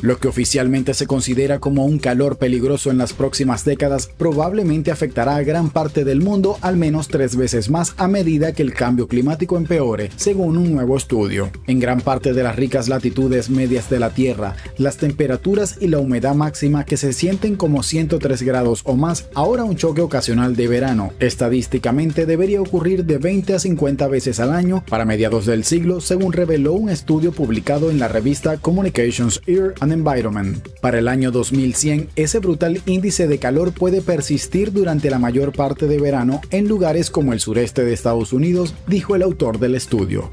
Lo que oficialmente se considera como un calor peligroso en las próximas décadas probablemente afectará a gran parte del mundo al menos 3 veces más a medida que el cambio climático empeore, según un nuevo estudio. En gran parte de las ricas latitudes medias de la Tierra, las temperaturas y la humedad máxima que se sienten como 103 grados o más, ahora un choque ocasional de verano, estadísticamente debería ocurrir de 20 a 50 veces al año para mediados del siglo, según reveló un estudio publicado en la revista Communications Air and Environment. Para el año 2100, ese brutal índice de calor puede persistir durante la mayor parte de verano en lugares como el sureste de Estados Unidos, dijo el autor del estudio.